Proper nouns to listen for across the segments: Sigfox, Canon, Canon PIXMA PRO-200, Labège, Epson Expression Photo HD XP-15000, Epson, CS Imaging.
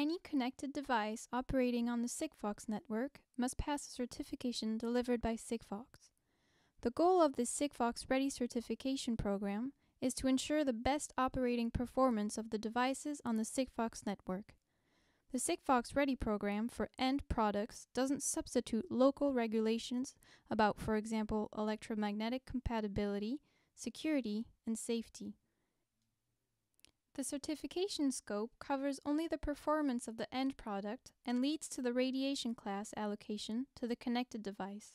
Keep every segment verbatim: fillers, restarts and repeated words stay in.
Any connected device operating on the Sigfox network must pass a certification delivered by Sigfox. The goal of this Sigfox Ready certification program is to ensure the best operating performance of the devices on the Sigfox network. The Sigfox Ready program for end products doesn't substitute local regulations about, for example, electromagnetic compatibility, security, and safety. The certification scope covers only the performance of the end product and leads to the radiation class allocation to the connected device.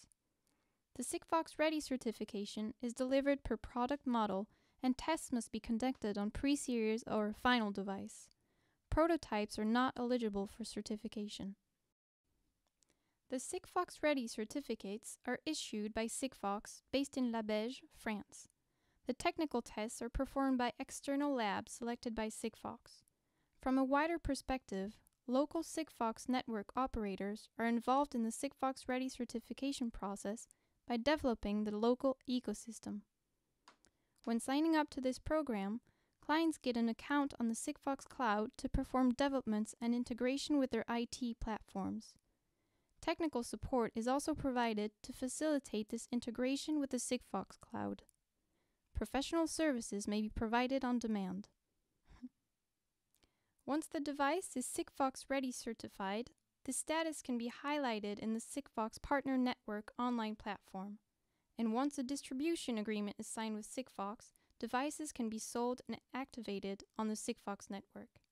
The Sigfox Ready certification is delivered per product model, and tests must be conducted on pre-series or final device. Prototypes are not eligible for certification. The Sigfox Ready certificates are issued by Sigfox, based in Labège, France. The technical tests are performed by external labs selected by Sigfox. From a wider perspective, local Sigfox network operators are involved in the Sigfox Ready certification process by developing the local ecosystem. When signing up to this program, clients get an account on the Sigfox Cloud to perform developments and integration with their I T platforms. Technical support is also provided to facilitate this integration with the Sigfox Cloud. Professional services may be provided on demand. Once the device is Sigfox Ready certified, the status can be highlighted in the Sigfox Partner Network online platform. And once a distribution agreement is signed with Sigfox, devices can be sold and activated on the Sigfox network.